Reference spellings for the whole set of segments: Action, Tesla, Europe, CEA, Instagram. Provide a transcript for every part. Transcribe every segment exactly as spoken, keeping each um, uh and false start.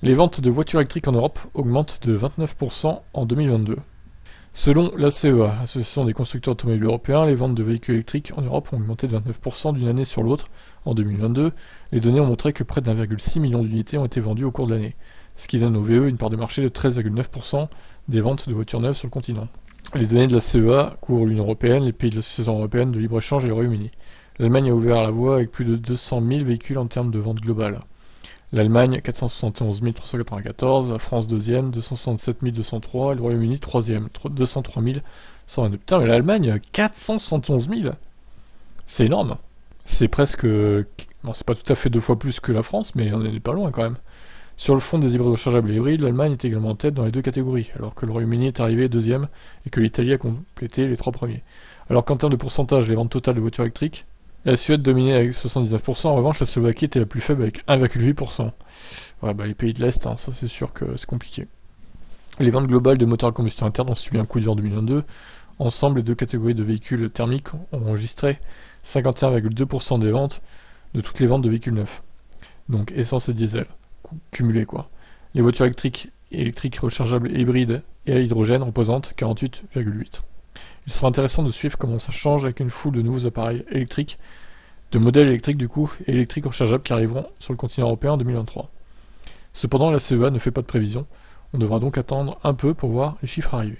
Les ventes de voitures électriques en Europe augmentent de vingt-neuf pour cent en deux mille vingt-deux. Selon la C E A, l'Association des constructeurs automobiles européens, les ventes de véhicules électriques en Europe ont augmenté de vingt-neuf pour cent d'une année sur l'autre. En deux mille vingt-deux, les données ont montré que près d'un virgule six million d'unités ont été vendues au cours de l'année, ce qui donne au V E une part de marché de treize virgule neuf pour cent des ventes de voitures neuves sur le continent. Les données de la C E A couvrent l'Union européenne, les pays de l'Association européenne de libre-échange et le Royaume-Uni. L'Allemagne a ouvert la voie avec plus de deux cent mille véhicules en termes de vente globale. L'Allemagne, quatre cent soixante et onze mille trois cent quatre-vingt-quatorze, la France deuxième, deux cent soixante-sept mille deux cent trois, le Royaume-Uni troisième, deux cent trois mille cent vingt-deux. Putain, mais l'Allemagne, quatre cent soixante et onze mille! C'est énorme! C'est presque... Bon, c'est pas tout à fait deux fois plus que la France, mais on n'est pas loin quand même. Sur le fond des hybrides rechargeables et hybrides, l'Allemagne est également en tête dans les deux catégories, alors que le Royaume-Uni est arrivé deuxième et que l'Italie a complété les trois premiers. Alors qu'en termes de pourcentage, les ventes totales de voitures électriques, la Suède dominait avec soixante-dix-neuf pour cent, en revanche la Slovaquie était la plus faible avec un virgule huit pour cent. Ouais, bah, les pays de l'Est, hein, ça c'est sûr que c'est compliqué. Les ventes globales de moteurs à combustion interne ont subi un coup dur en deux mille vingt-deux. Ensemble, les deux catégories de véhicules thermiques ont enregistré cinquante et un virgule deux pour cent des ventes de toutes les ventes de véhicules neufs. Donc essence et diesel, cumulés quoi. Les voitures électriques, électriques rechargeables et hybrides et à l'hydrogène représentent quarante-huit virgule huit pour cent. Il sera intéressant de suivre comment ça change avec une foule de nouveaux appareils électriques, de modèles électriques du coup, et électriques rechargeables qui arriveront sur le continent européen en deux mille vingt-trois. Cependant, la C E A ne fait pas de prévision, on devra donc attendre un peu pour voir les chiffres arriver.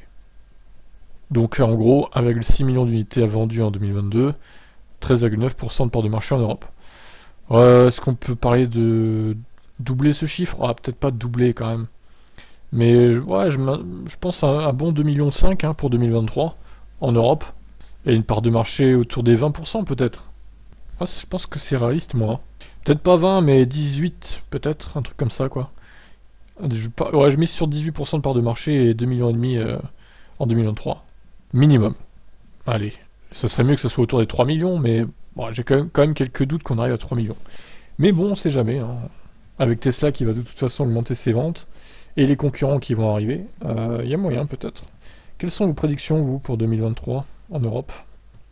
Donc en gros, un virgule six million d'unités vendues en deux mille vingt-deux, treize virgule neuf pour cent de part de marché en Europe. Euh, Est-ce qu'on peut parler de doubler ce chiffre? Ah, peut-être pas doubler quand même. Mais ouais, je, je pense à un bon deux virgule cinq millions hein, pour deux mille vingt-trois. En Europe, et une part de marché autour des vingt pour cent peut-être. Ah, je pense que c'est réaliste, moi. Peut-être pas vingt, mais dix-huit, peut-être, un truc comme ça, quoi. Je, ouais, je mise sur dix-huit pour cent de part de marché et deux virgule cinq millions euh, en deux mille vingt-trois. Minimum. Allez, ça serait mieux que ce soit autour des trois millions, mais bon, j'ai quand même, quand même quelques doutes qu'on arrive à trois millions. Mais bon, on sait jamais, hein. Avec Tesla qui va de toute façon augmenter ses ventes, et les concurrents qui vont arriver, il euh, y a moyen peut-être. Quelles sont vos prédictions, vous, pour deux mille vingt-trois en Europe ?